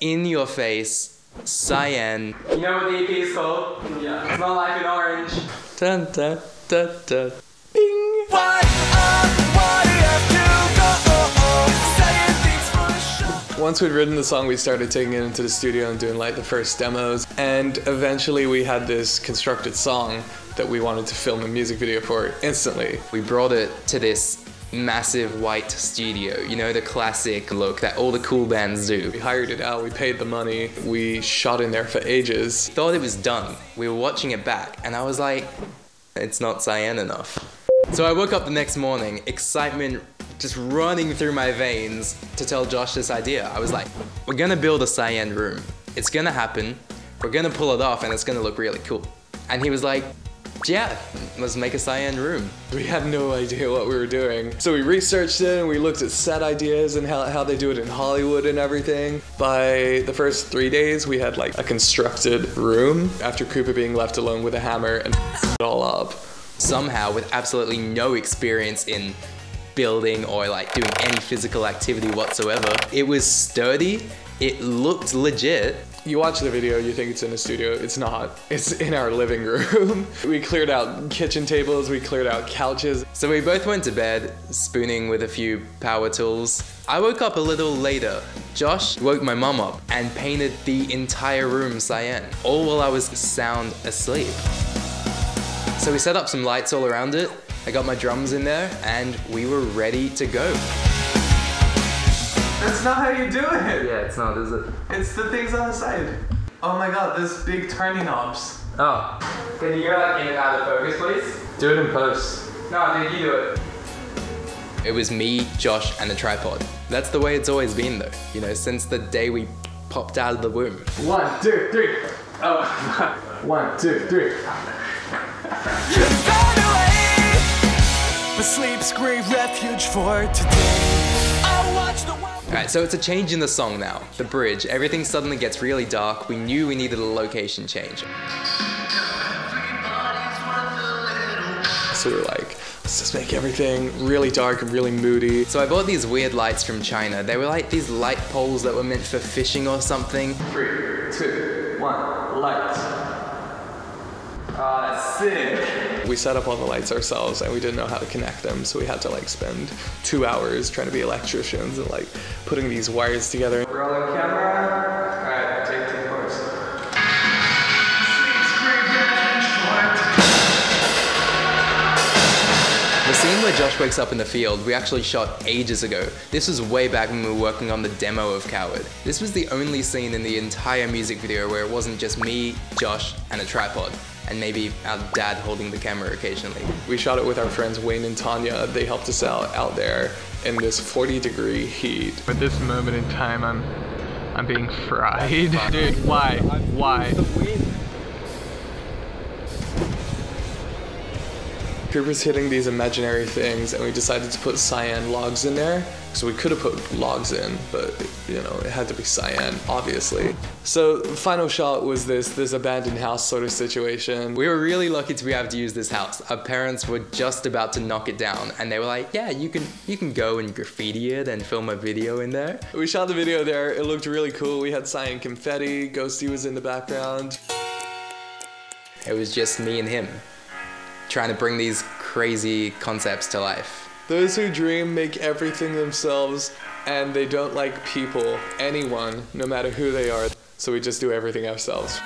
In Your Face Cyan. You know what the EP is called? Yeah. Smell Like an Orange. Dun dun dun dun. Bing! Once we'd written the song, we started taking it into the studio and doing like the first demos, and eventually we had this constructed song that we wanted to film a music video for instantly. We brought it to this massive white studio, you know, the classic look that all the cool bands do. We hired it out, we paid the money, we shot in there for ages. Thought it was done. We were watching it back and I was like, it's not cyan enough. So I woke up the next morning, excitement just running through my veins to tell Josh this idea. I was like, we're gonna build a cyan room. It's gonna happen, we're gonna pull it off and it's gonna look really cool. And he was like, yeah, let's make a cyan room. We had no idea what we were doing. So we researched it and we looked at set ideas and how they do it in Hollywood and everything. By the first 3 days, we had like a constructed room after Cooper being left alone with a hammer and it all up. Somehow, with absolutely no experience in building or like doing any physical activity whatsoever, it was sturdy, it looked legit. You watch the video, you think it's in a studio. It's not. It's in our living room. We cleared out kitchen tables, we cleared out couches. So we both went to bed, spooning with a few power tools. I woke up a little later. Josh woke my mum up and painted the entire room cyan, all while I was sound asleep. So we set up some lights all around it. I got my drums in there and we were ready to go. That's not how you do it! Yeah, it's not, is it? It's the things on the side. Oh my god, there's big turning knobs. Oh. Can you go like in and out of focus, please? Do it in post. No, dude, you do it. It was me, Josh, and a tripod. That's the way it's always been though, you know, since the day we popped out of the womb. 1, 2, 3. Oh. 1, 2, 3. But sleep's great refuge for today. Alright, so it's a change in the song now. The bridge, everything suddenly gets really dark. We knew we needed a location change. So we were like, let's just make everything really dark and really moody. So I bought these weird lights from China. They were like these light poles that were meant for fishing or something. 3, 2, 1, lights. Sick. We set up all the lights ourselves and we didn't know how to connect them, so we had to like spend 2 hours trying to be electricians and like putting these wires together. Rolling camera. Alright, take 2 hours. The scene where Josh wakes up in the field, we actually shot ages ago. This was way back when we were working on the demo of Coward. This was the only scene in the entire music video where it wasn't just me, Josh, and a tripod. And maybe our dad holding the camera occasionally. We shot it with our friends Wayne and Tanya. They helped us out there in this 40-degree heat. At this moment in time, I'm being fried. Dude, why? Why? Cooper's hitting these imaginary things and we decided to put cyan logs in there. So we could have put logs in, but you know, it had to be cyan, obviously. So final shot was this abandoned house sort of situation. We were really lucky to be able to use this house. Our parents were just about to knock it down and they were like, yeah, you can go and graffiti it and film a video in there. We shot the video there, it looked really cool. We had cyan confetti, Ghosty was in the background. It was just me and him, trying to bring these crazy concepts to life. Those who dream make everything themselves and they don't like people, anyone, no matter who they are. So we just do everything ourselves.